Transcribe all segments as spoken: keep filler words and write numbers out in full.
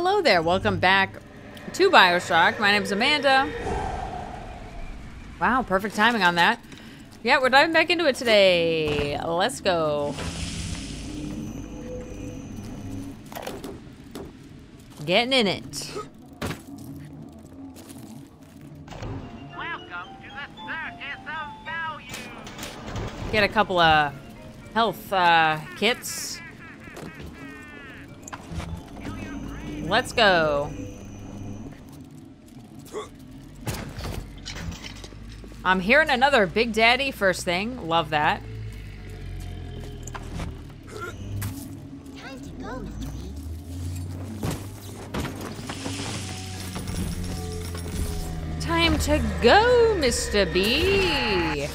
hello there. Welcome back to Bioshock. My name's Amanda. Wow, perfect timing on that. Yeah, we're diving back into it today. Let's go. Getting in it. Welcome to the Circus of Value. Get a couple of health uh, kits. Let's go. I'm hearing another Big Daddy first thing. Love that. Time to go, Mister B. Time to go, Mister B.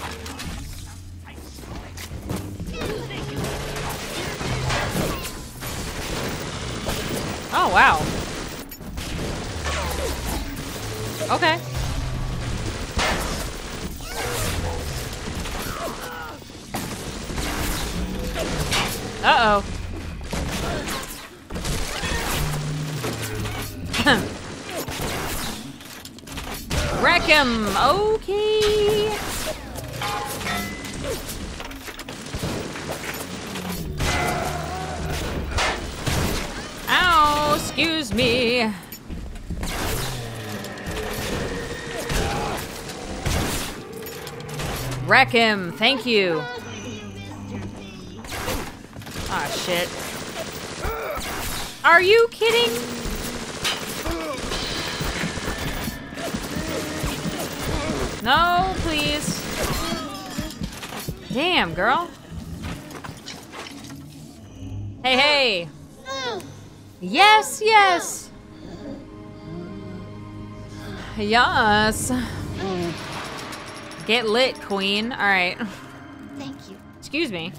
Oh, wow. Okay. Uh-oh. Wreck him! Okay! Ow! Excuse me! Wreck him! Thank you! Ah, shit. Are you kidding? No, please. Damn, girl. Hey, hey. Yes, yes. Yes. Get lit, queen. All right. Thank you. Excuse me.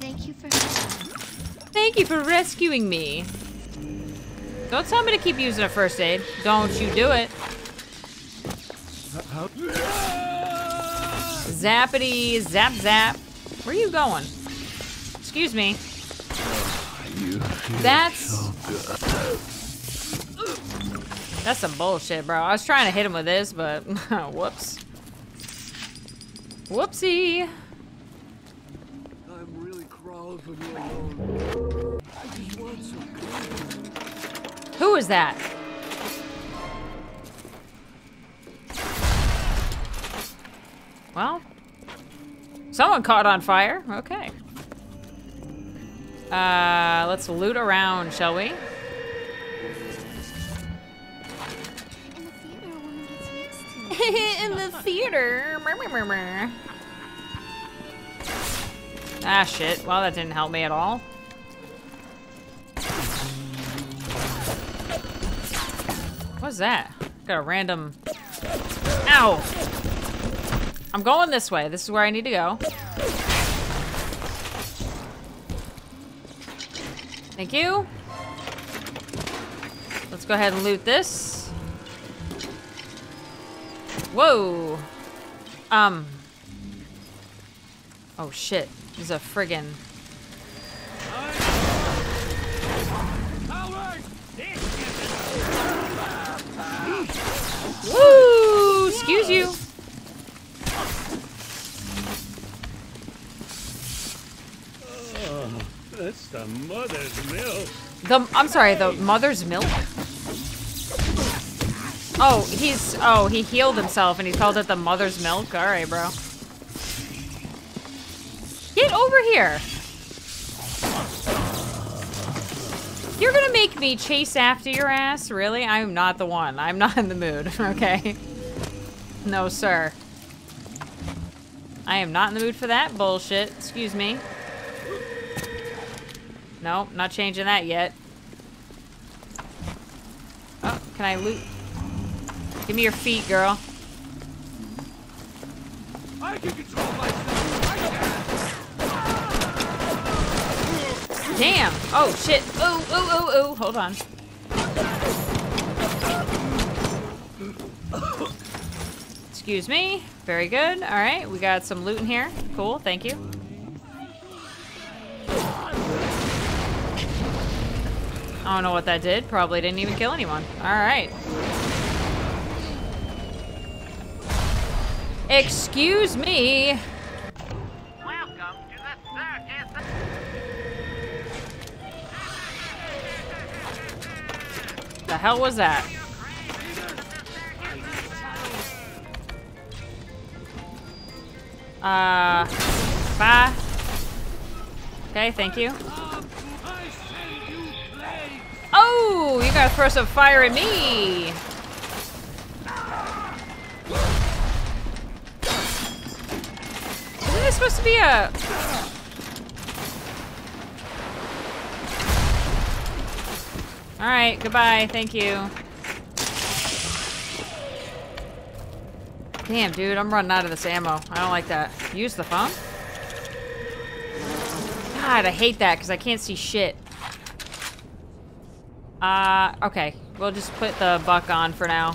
Thank you for Thank you for rescuing me. Don't tell me to keep using a first aid. Don't you do it. Zappity, zap, zap. Where are you going? Excuse me. You That's... So That's some bullshit, bro. I was trying to hit him with this, but whoops. Whoopsie. Who is that? Well, someone caught on fire. Okay. Uh, let's loot around, shall we? In the theater. Ah, shit. Well, that didn't help me at all. What's that? Got a random... Ow! I'm going this way. This is where I need to go. Thank you. Let's go ahead and loot this. Whoa! Um... Oh, shit. There's a friggin'... Woo! Excuse you. Oh, that's the mother's milk. The I'm sorry, the mother's milk? Oh, he's... Oh, he healed himself and he called it the mother's milk? Alright, bro. Get over here! You're gonna make me chase after your ass? Really? I'm not the one. I'm not in the mood, okay? No, sir. I am not in the mood for that bullshit. Excuse me. No, not changing that yet. Oh, can I loot? Give me your feet, girl. I can control myself. I can. Damn! Oh shit! Oh, oh, oh, oh! Hold on. Excuse me. Very good. All right, we got some loot in here. Cool. Thank you. I don't know what that did. Probably didn't even kill anyone. Alright. Excuse me. Welcome to the circus. The hell was that? Uh, bye. Okay, thank you. Oh, you gotta throw some fire at me. Isn't this supposed to be a... All right, goodbye, thank you. Damn, dude, I'm running out of this ammo. I don't like that. Use the phone? God, I hate that because I can't see shit. Uh, okay. We'll just put the buck on for now.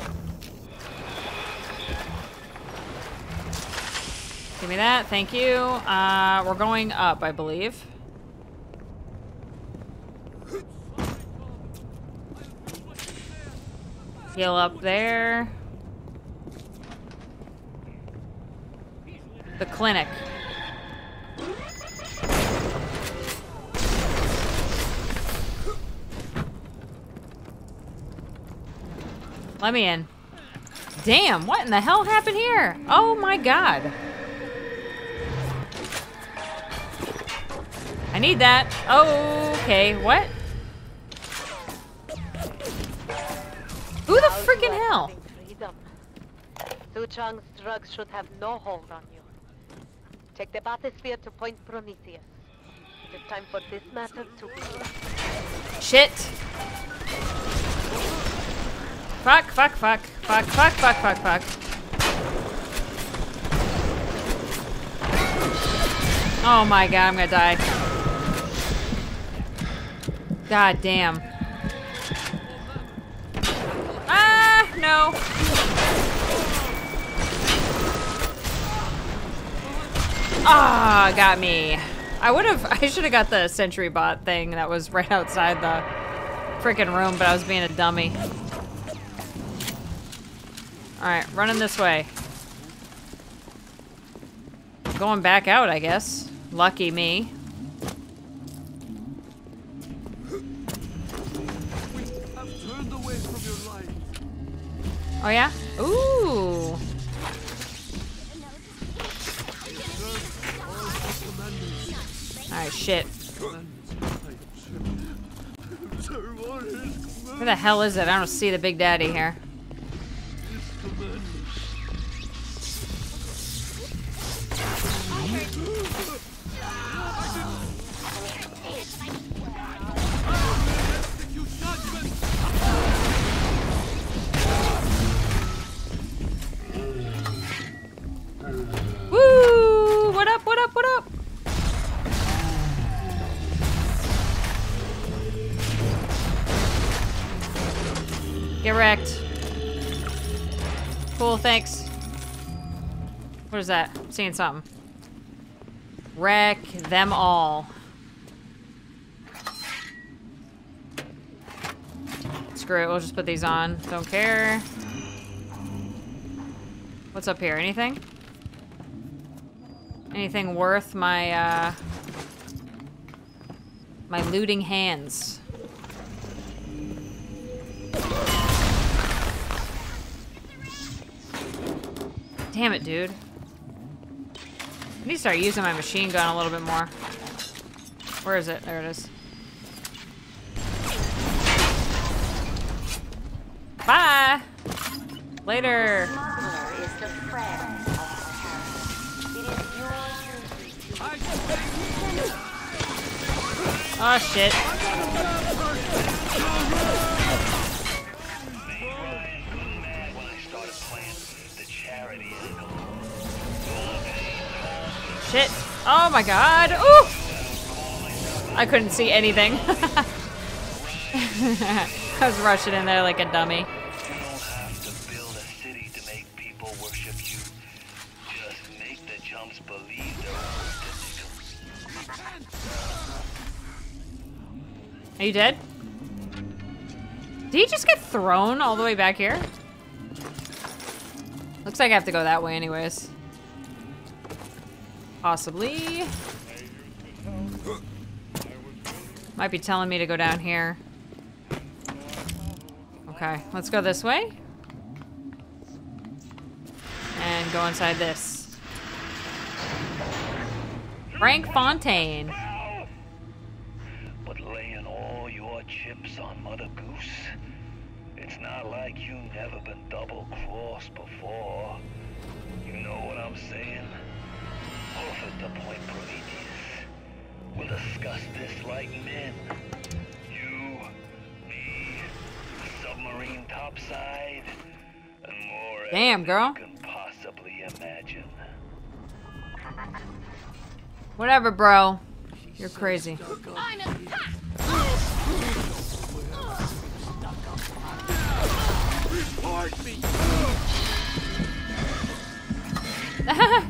Give me that. Thank you. Uh, we're going up, I believe. Heal up there. The clinic. Let me in. Damn, what in the hell happened here? Oh my god. I need that. Okay, what? Who the freaking hell? Su Chang's drugs should have no hold on you. Take the bathysphere to Point Prometheus. It is time for this matter to be... Shit! Fuck, fuck, fuck, fuck, fuck, fuck, fuck, fuck. Oh my god, I'm gonna die. God damn. Ah, no. Ah, oh, got me. I would have, I should have got the sentry bot thing that was right outside the freaking room, but I was being a dummy. Alright, running this way. Going back out, I guess. Lucky me. Oh, yeah? Ooh! Alright, shit. Where the hell is it? I don't see the Big Daddy here. Woo! What up, what up, what up? Get wrecked. Cool, thanks. What is that? I'm seeing something. Wreck them all. Screw it, we'll just put these on. Don't care. What's up here? Anything? Anything worth my, uh... my looting hands. Damn it, dude. I need to start using my machine gun a little bit more. Where is it? There it is. Bye! Later! Oh, shit. Shit. Oh, my God. Ooh! I couldn't see anything. I was rushing in there like a dummy. Are you dead? Did he just get thrown all the way back here? Looks like I have to go that way anyways. Possibly. Might be telling me to go down here. Okay, let's go this way. And go inside this. Frank Fontaine. But laying all your chips on Mother Goose, it's not like you've never been double-crossed before. You know what I'm saying? Offered to Point Prometheus. We'll discuss this like men. Submarine topside and more. Damn, girl. You can possibly imagine. Whatever, bro. You're crazy.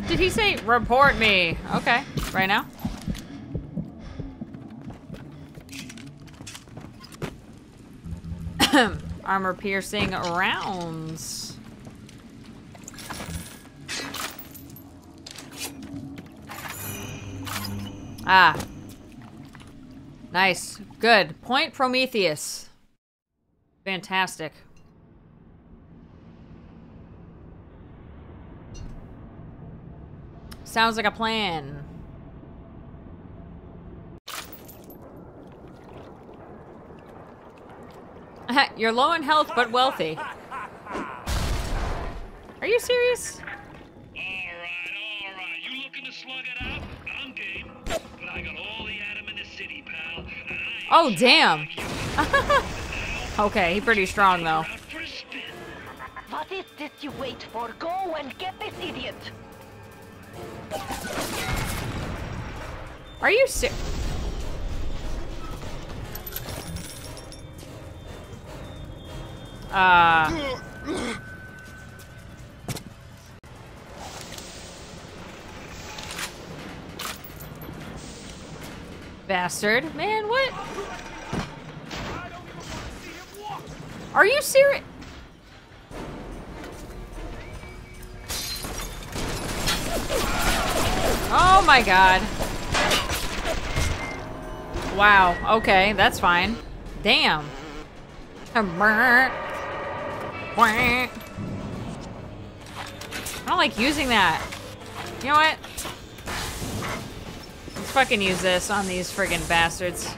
Did he say report me? Okay, right now. Armor piercing rounds. Ah. Nice. Good. Point Prometheus. Fantastic. Sounds like a plan. You're low in health, but wealthy. Are you serious? Alright, alright. You looking to slug it out? I'm game. But I got all the atom in the city, pal. Oh, damn. Okay, he's pretty strong, though. What is this you wait for? Go and get this idiot. Are you serious? Uh. Bastard. Man, what? Are you serious? Oh my god. Wow. Okay, that's fine. Damn. I don't like using that. You know what? Let's fucking use this on these friggin' bastards.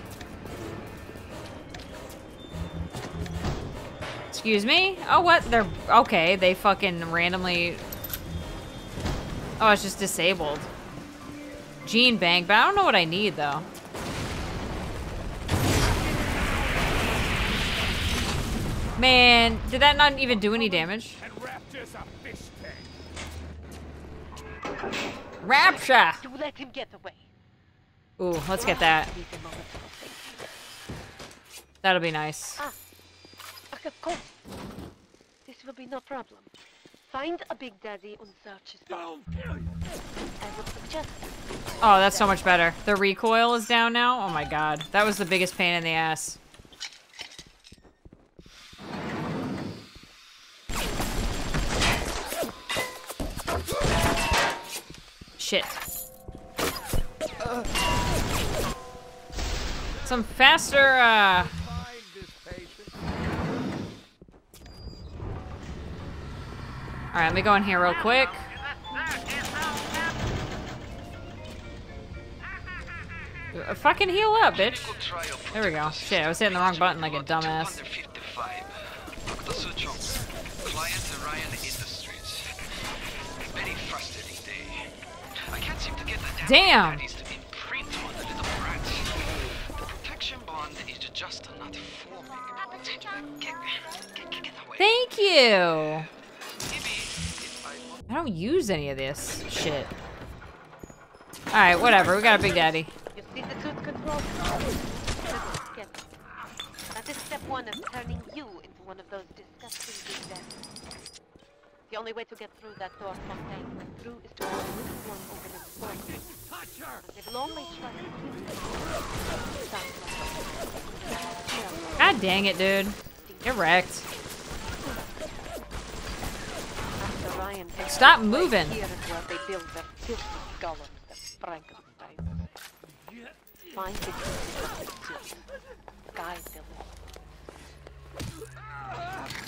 Excuse me? Oh, what? They're... Okay, they fucking randomly... Oh, it's just disabled. Gene bank, but I don't know what I need, though. Man, did that not even do any damage? Rapture's a fish tank. Rapture! You let him get away. Ooh, let's get that. That'll be nice. Ah, of course. This will be no problem. Find a Big Daddy and search his body. Oh, that's so much better. The recoil is down now? Oh my god. That was the biggest pain in the ass. Shit. Some faster, uh... Alright, let me go in here real quick. Uh, fucking heal up, bitch. There we go. Shit, I was hitting the wrong button like a dumbass. Client Ryan Industries. Very frustrating day. I can't seem to get the damn daddies to imprint on the little brat. The protection bond is just not forming. Get, get, get, get away. Thank you. I don't use any of this shit. All right, whatever. We got a Big Daddy. You see the tooth control? That is step one of turning you into one of those disgusting Big Daddies. The only way to get through that door sometime when through is to have a little one open and spoil. God dang it, dude. Get wrecked. Stop moving.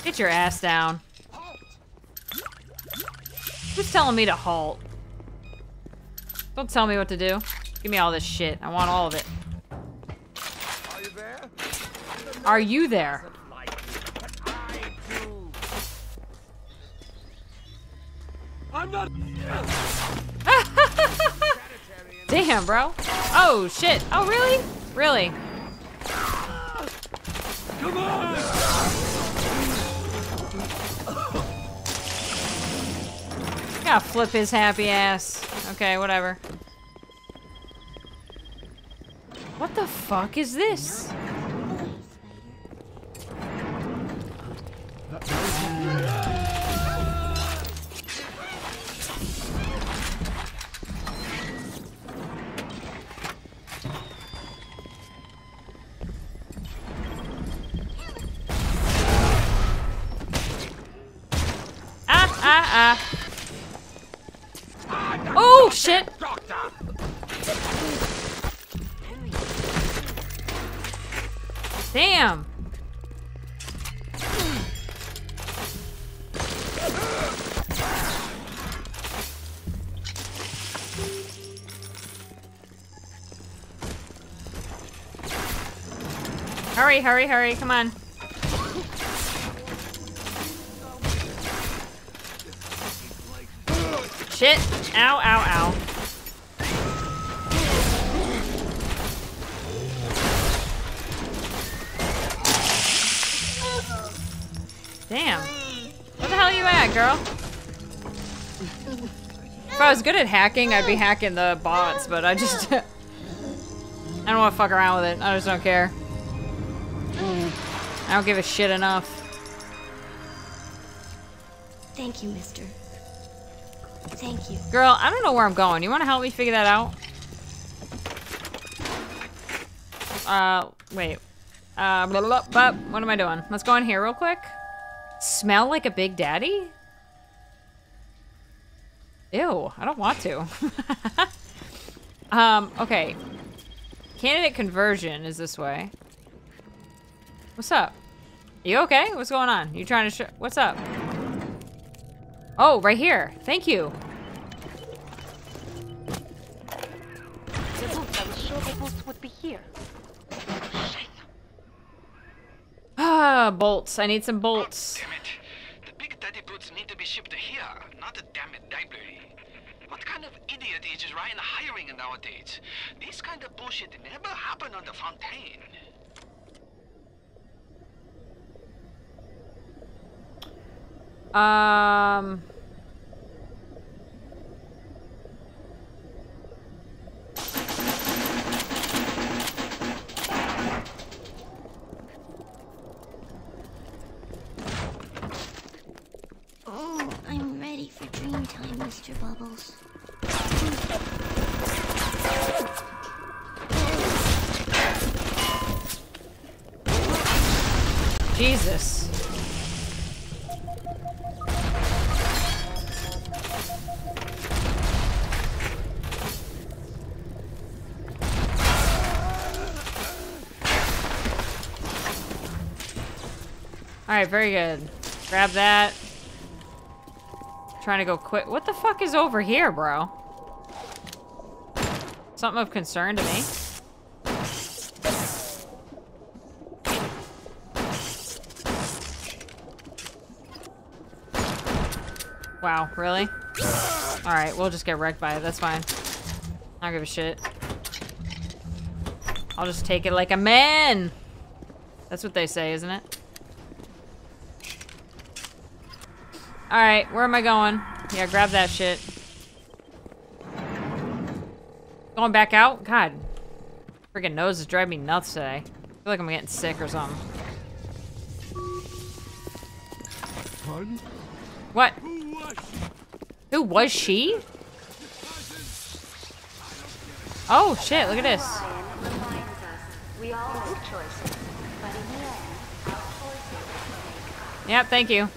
Get your ass down. Who's telling me to halt? Don't tell me what to do. Give me all this shit. I want all of it. Are you there? Are you there? I'm not. Damn, bro. Oh shit. Oh really? Really? Come on. Gotta flip his happy ass. Okay, whatever. What the fuck is this? Ah, ah. Oh shit! Damn! Hurry, hurry, hurry, come on. Shit. Ow, ow, ow. Damn. Where the hell are you at, girl? If I was good at hacking, I'd be hacking the bots, but I just... I don't want to fuck around with it. I just don't care. I don't give a shit enough. Thank you, mister. Thank you. Girl, I don't know where I'm going. You want to help me figure that out? Uh, wait. Uh, blah, blah, blah, blah. What am I doing? Let's go in here real quick. Smell like a Big Daddy? Ew, I don't want to. um, okay. Candidate conversion is this way. What's up? You okay? What's going on? You trying to sh- What's up? Oh, right here. Thank you. The booth, I was sure the booth would be here. Ah, bolts. I need some bolts. God damn it. The Big Daddy boots need to be shipped here, not a damn it library. What kind of idiot is Ryan hiring nowadays? This kind of bullshit never happened on the Fontaine. Um. Oh, I'm ready for dream time, Mister Bubbles. Jesus. Alright, very good. Grab that. Trying to go quick. What the fuck is over here, bro? Something of concern to me. Wow, really? Alright, we'll just get wrecked by it. That's fine. I don't give a shit. I'll just take it like a man! That's what they say, isn't it? All right, where am I going? Yeah, grab that shit. Going back out? God. Freaking nose is driving me nuts today. I feel like I'm getting sick or something. Pardon? What? Who was she? Who was she? Oh, shit, look at this. We all make choices, but in the end, our choices Yep, thank you.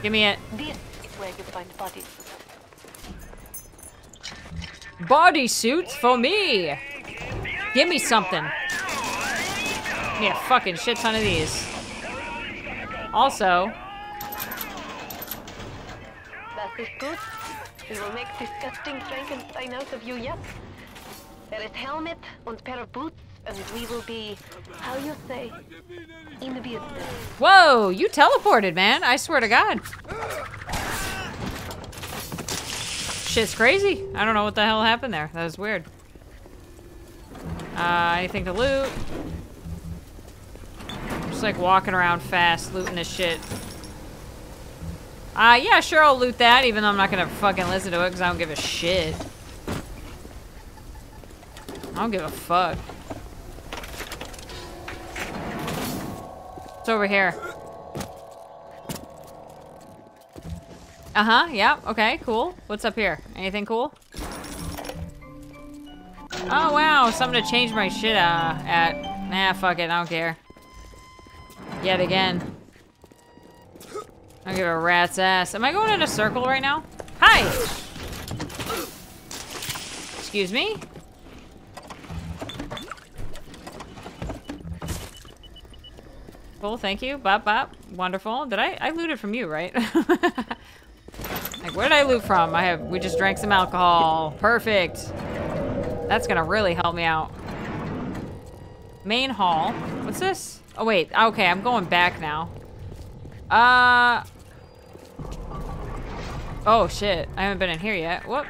Give me it. This is where you find body suits. Body suits for me! Give me something. Give me a fucking shit ton of these. Also... that is good. We will make disgusting Frankenstein out of you yet. There is helmet and pair of boots, and we will be, how you say, in the business. Whoa, you teleported, man. I swear to God. Shit's crazy. I don't know what the hell happened there. That was weird. Uh, anything to loot? I'm just like walking around fast, looting this shit. Uh, yeah, sure, I'll loot that, even though I'm not gonna fucking listen to it, because I don't give a shit. I don't give a fuck. It's over here. Uh-huh, yeah, okay, cool. What's up here? Anything cool? Oh, wow, something to change my shit uh, at. Nah, fuck it, I don't care. Yet again. I don't give a rat's ass. Am I going in a circle right now? Hi! Excuse me? Cool, thank you. Bop, bop. Wonderful. Did I? I looted from you, right? Like, where did I loot from? I have. We just drank some alcohol. Perfect. That's gonna really help me out. Main hall. What's this? Oh, wait. Okay, I'm going back now. Uh. Oh, shit. I haven't been in here yet. Whoop.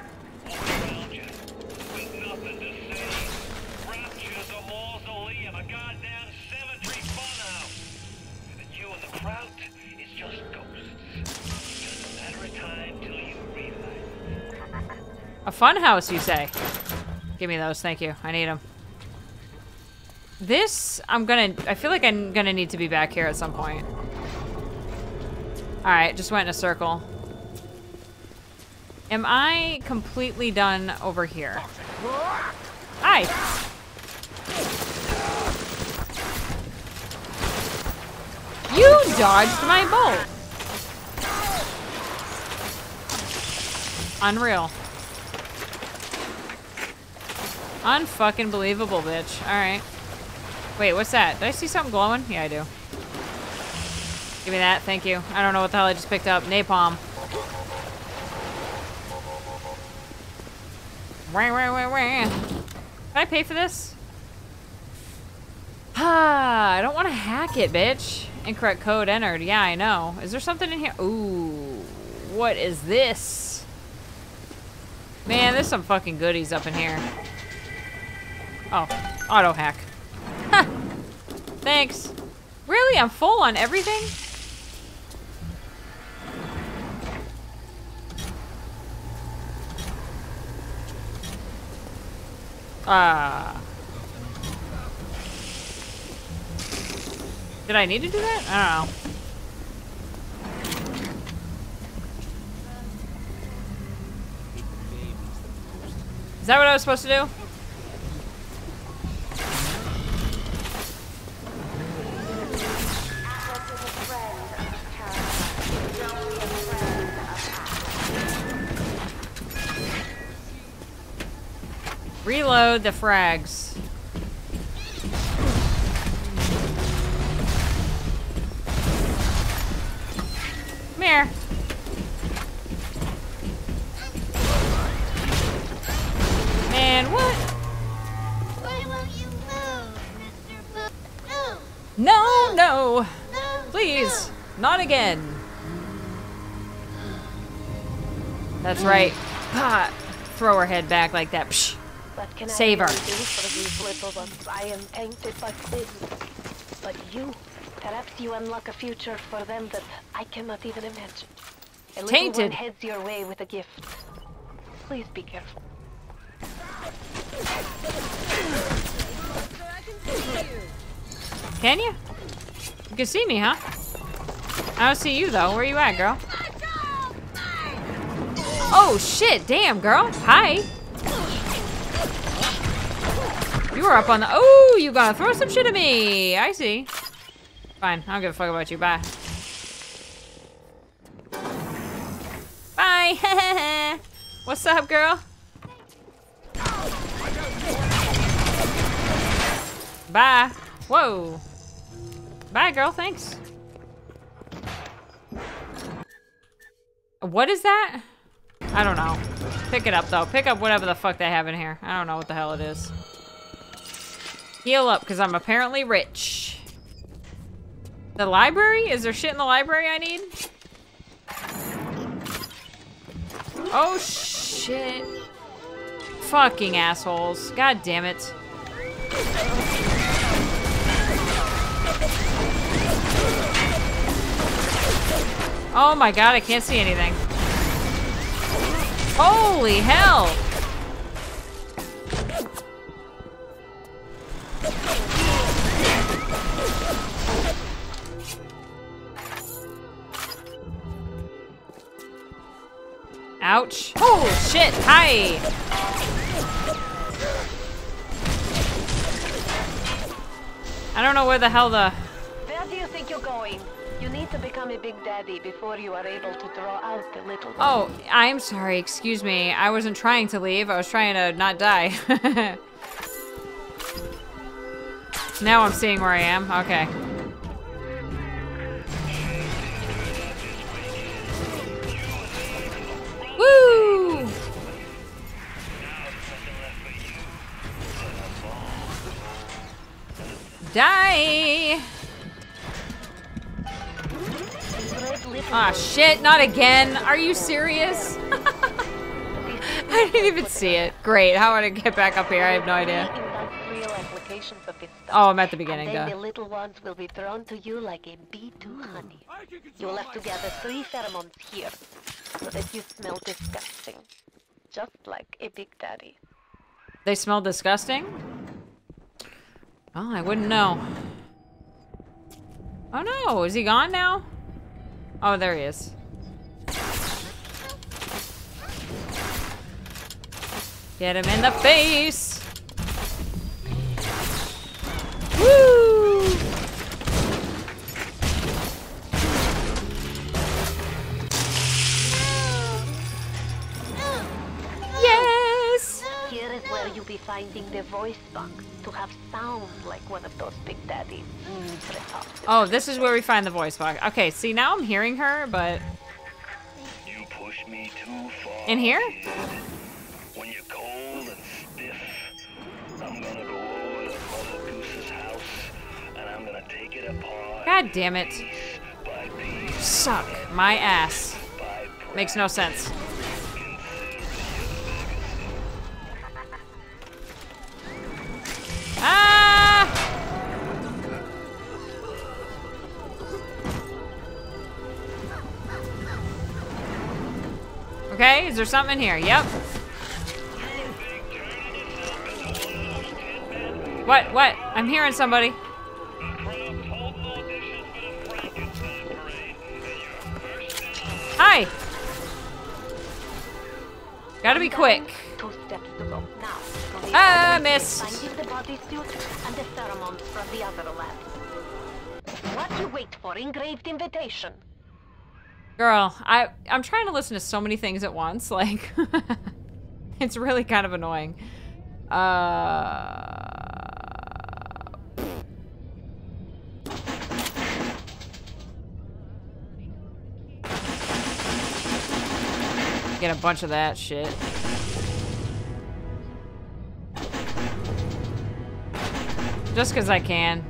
A fun house, you say? Give me those, thank you. I need them. This, I'm gonna... I feel like I'm gonna need to be back here at some point. Alright, just went in a circle. Am I completely done over here? Hi! You dodged my bolt! Unreal. Unfucking believable, bitch. Alright. Wait, what's that? Did I see something glowing? Yeah, I do. Give me that. Thank you. I don't know what the hell I just picked up. Napalm. Wah, wah, wah, wah. Did I pay for this? Ah, I don't want to hack it, bitch. Incorrect code entered. Yeah, I know. Is there something in here? Ooh. What is this? Man, there's some fucking goodies up in here. Oh, auto hack. Ha! Thanks. Really? I'm full on everything? Ah. Uh. Did I need to do that? I don't know. Is that what I was supposed to do? Reload the frags. Come here. Man, what? Why won't you move, Mister Bo- no. No, no. No. Please, no. Not again. That's right. Ah, throw her head back like that. Psh. But can Save I her. These I am tainted by sin. But you, perhaps you unlock a future for them that I cannot even imagine. A tainted. One heads your way with a gift. Please be careful. Can you? You can see me, huh? I don't see you though. Where you at, girl? Oh shit! Damn, girl. Hi. You were up on the- oh, you gotta throw some shit at me! I see. Fine, I don't give a fuck about you, bye. Hi. What's up, girl? Bye. Whoa. Bye, girl. Thanks. What is that? I don't know. Pick it up, though. Pick up whatever the fuck they have in here. I don't know what the hell it is. Heal up, because I'm apparently rich. The library? Is there shit in the library I need? Oh, shit. Fucking assholes. God damn it. Oh my god, I can't see anything. Holy hell! Ouch. Oh shit, hi! I don't know where the hell the... Where do you think you're going? You need to become a big daddy before you are able to draw out the little one. Oh, I'm sorry. Excuse me. I wasn't trying to leave. I was trying to not die. Now I'm seeing where I am. Okay. Woo! Die! Ah, shit, not again. Are you serious? I didn't even see it. Great, how would I get back up here? I have no idea. Oh, I'm at the beginning, duh. The little ones will be thrown to you like a bee to honey. You'll have to gather three pheromones here so that you smell disgusting. Just like a big daddy. They smell disgusting? Oh, I wouldn't know. Oh no, is he gone now? Oh, there he is. Get him in the face! Woo! Yes! Here is where you'll be finding the voice box to have sound like one of those big daddies. Oh, this is where we find the voice box. Okay, see, now I'm hearing her, but... You push me too far, in here? Kid. When you're cold and stiff, I'm gonna go over to Mother Goose's house, and I'm gonna take it apart. God damn it. Piece by piece. Suck my ass. Makes no sense. Ah! Okay, is there something in here? Yep. What? What? I'm hearing somebody. Hi. Gotta be quick. Ah, uh, miss. What you wait for? Engraved invitation. Girl, I, I'm trying to listen to so many things at once, like, it's really kind of annoying. Uh... Get a bunch of that shit. Just because I can.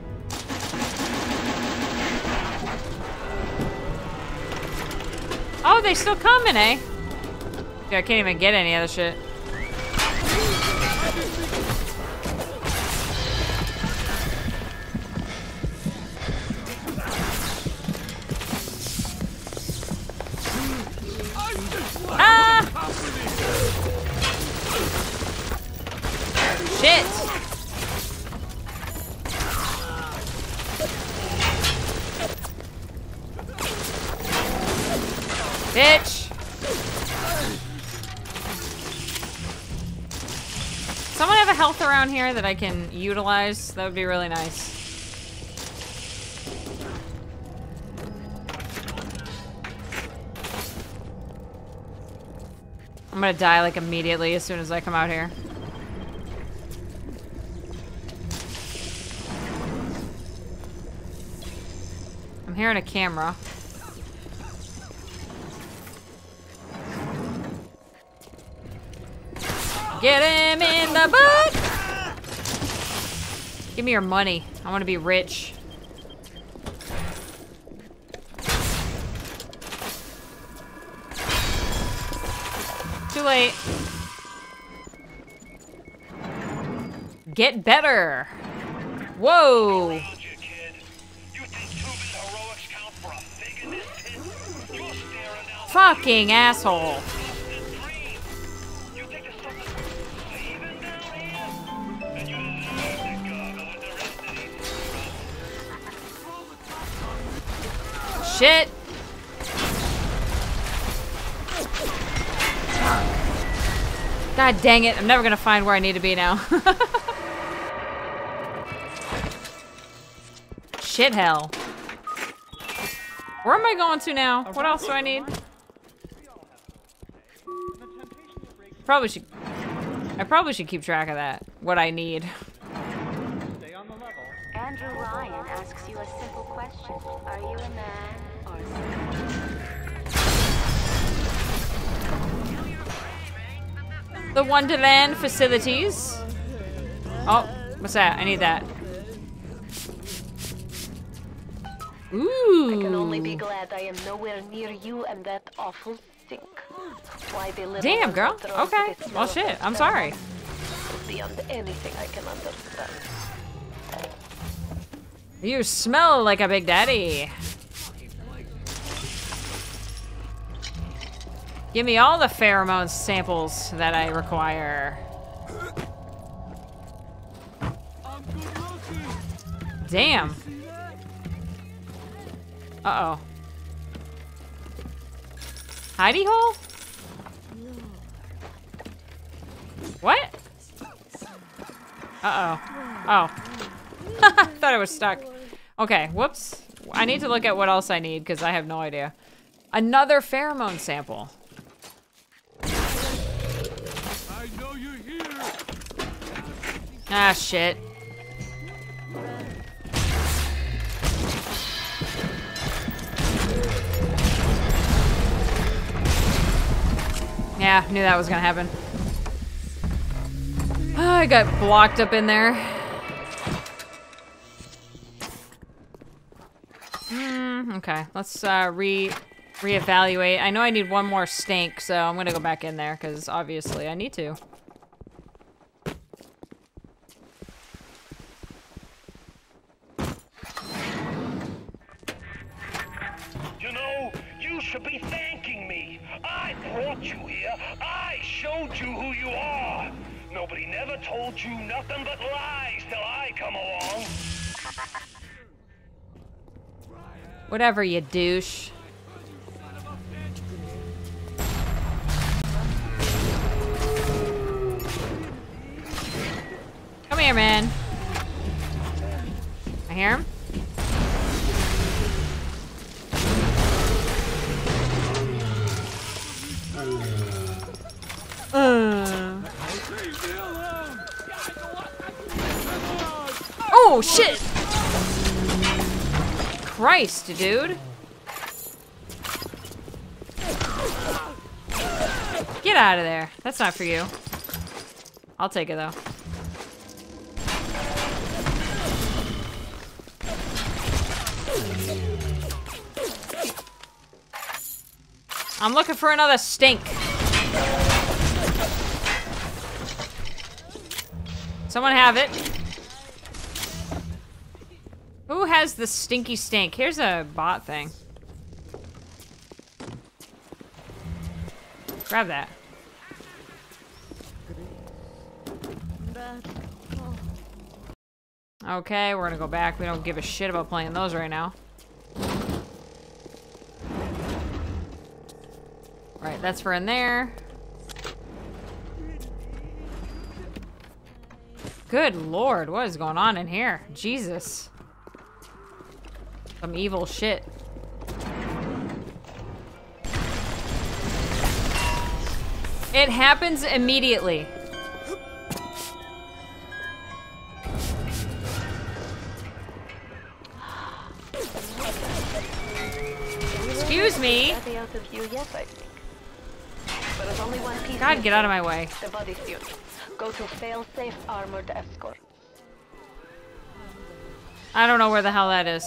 Oh, they still coming, eh? Yeah, I can't even get any other shit. Ah! Shit! Bitch! Someone have a health around here that I can utilize? That would be really nice. I'm gonna die like immediately as soon as I come out here. I'm hearing a camera. Get him in the butt! Give me your money. I wanna be rich. Too late. Get better. Whoa. Fucking asshole. Shit. God dang it, I'm never gonna find where I need to be now. Shit hell. Where am I going to now? What else do I need? Probably should I probably should keep track of that. What I need. Andrew Ryan asks you a simple question. Are you a man or something? The Wonderland facilities. Oh, what's that? I need that. Ooh. I can only be glad I am nowhere near you and that awful thing. Why they live. Damn, girl. Okay. Well, shit. I'm sorry. Beyond anything I can understand. You smell like a Big Daddy. Give me all the pheromone samples that I require. Damn. Uh-oh. Hidey hole? What? Uh-oh. Oh. I thought I was stuck. Okay, whoops. I need to look at what else I need, because I have no idea. Another pheromone sample. Ah, shit. Yeah, knew that was gonna happen. Oh, I got blocked up in there. Hmm, okay. Let's uh, re reevaluate. I know I need one more stink, so I'm gonna go back in there, because obviously I need to. Should be thanking me. I brought you here. I showed you who you are. Nobody never told you nothing but lies till I come along. Whatever, you douche. Come here, man. I hear him. Uh. Oh shit! Christ, dude! Get out of there. That's not for you. I'll take it though. I'm looking for another stink. Someone have it. Who has the stinky stink? Here's a bot thing. Grab that. Okay, we're gonna go back. We don't give a shit about playing those right now. Alright, that's for in there. Good lord, what is going on in here? Jesus. Some evil shit. It happens immediately. Excuse me. God, get out of my way. The body suit. Go to fail-safe armored escort. I don't know where the hell that is.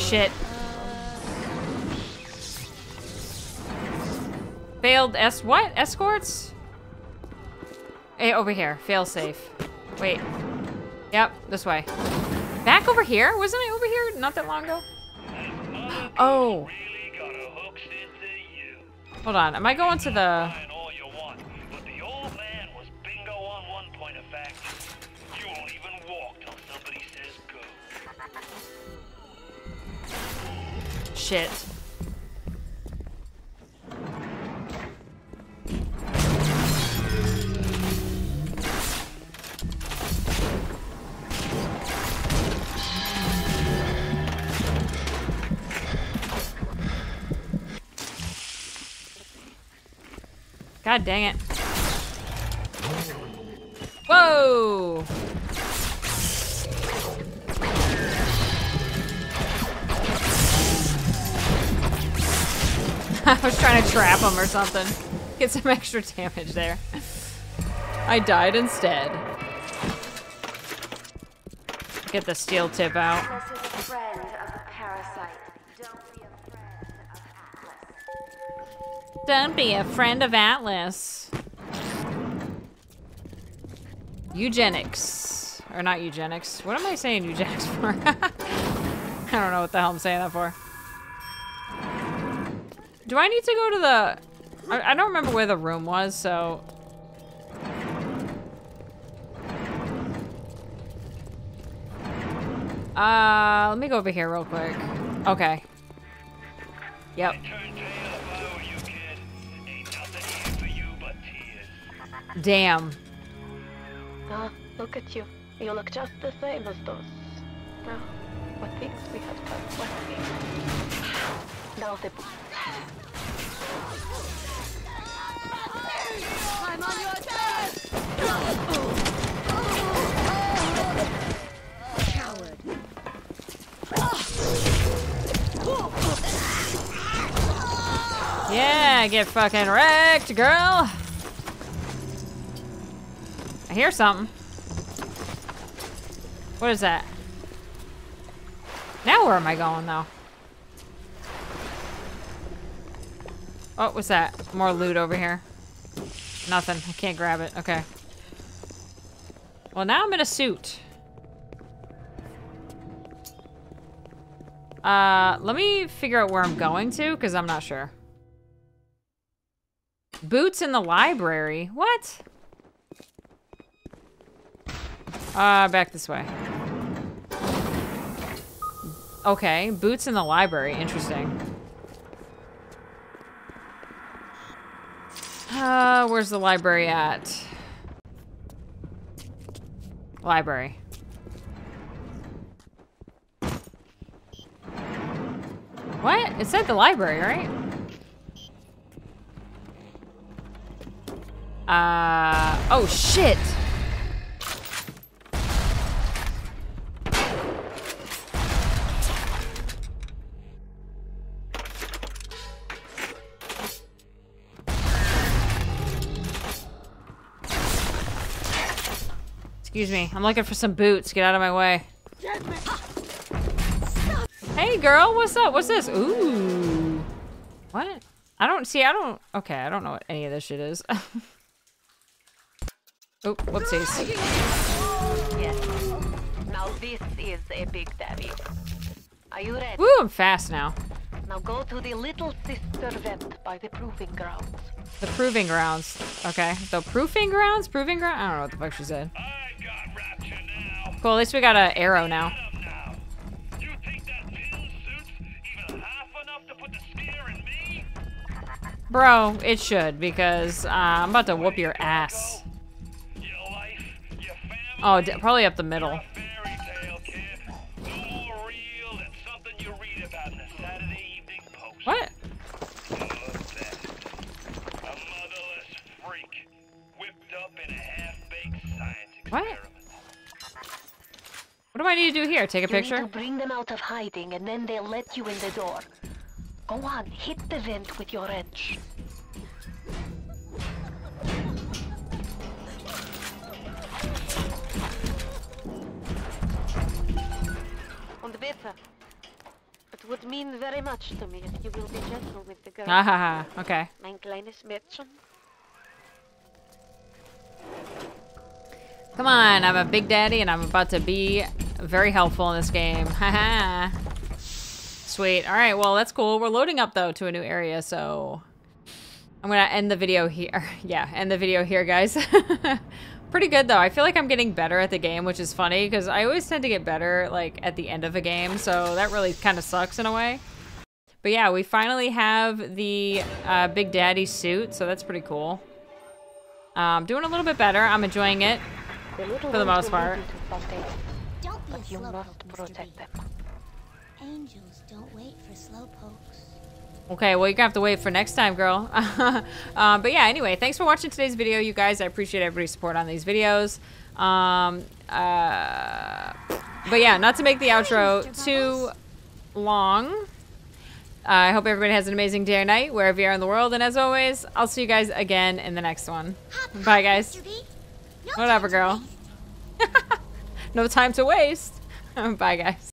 Shit. Failed S what? Escorts? Hey, over here. Fail safe. Wait. Yep, this way. Back over here? Wasn't I over here not that long ago? Oh. Hold on. Am I going to the... Shit. God dang it. Whoa! I was trying to trap him or something. Get some extra damage there. I died instead. Get the steel tip out. Atlas is a friend of a parasite. Don't be a friend of Atlas. Don't be a friend of Atlas. Eugenics. Or not eugenics. What am I saying eugenics for? I don't know what the hell I'm saying that for. Do I need to go to the... I, I don't remember where the room was, so... Uh, let me go over here real quick. Okay. Yep. Damn. Ah, look at you. You look just the same as those. Now, what things we have done, what things... Now the... I'm on your ass! Coward. Yeah, get fucking wrecked, girl. I hear something. What is that? Now where am I going though? Oh, what's that? More loot over here. Nothing. I can't grab it. Okay. Well, now I'm in a suit. Uh, let me figure out where I'm going to, because I'm not sure. Boots in the library? What? Uh, back this way. Okay, boots in the library. Interesting. Uh, where's the library at? Library. What? It said the library, right? Uh, oh shit! Excuse me, I'm looking for some boots. Get out of my way. Hey girl, what's up? What's this? Ooh. What? I don't see, I don't, okay, I don't know what any of this shit is. Oh, whoopsies. Yes. Now this is a Big Daddy. Are you ready? Ooh, I'm fast now. Now go to the little sister vent by the proving grounds. The proving grounds. Okay. The proving grounds? Proving grounds? I don't know what the fuck she said. Cool, at least we got an arrow now. Bro, it should, because uh, I'm about to whoop your ass. Oh, d probably up the middle. What? do here? Take a you picture? Need to bring them out of hiding, and then they'll let you in the door. Go on, hit the vent with your wrench. Und bitte. It would mean very much to me if you will be gentle with the girl. Ah, okay. Mein kleines Mädchen. Come on, I'm a big daddy and I'm about to be very helpful in this game. Haha. Sweet. All right, well, that's cool. We're loading up, though, to a new area, so I'm going to end the video here. Yeah, end the video here, guys. Pretty good, though. I feel like I'm getting better at the game, which is funny because I always tend to get better, like, at the end of a game, so that really kind of sucks in a way. But yeah, we finally have the uh, Big Daddy suit, so that's pretty cool. Um, doing a little bit better. I'm enjoying it. For the most part. Don't be but you must protect them. Angels don't wait for slow pokes. Okay, well, you're gonna have to wait for next time, girl. um, but yeah, anyway, thanks for watching today's video, you guys. I appreciate everybody's support on these videos. Um, uh, but yeah, not to make the outro too long. Uh, I hope everybody has an amazing day or night, wherever you are in the world. And as always, I'll see you guys again in the next one. Bye, guys. Whatever, girl. No time to waste. Bye, guys.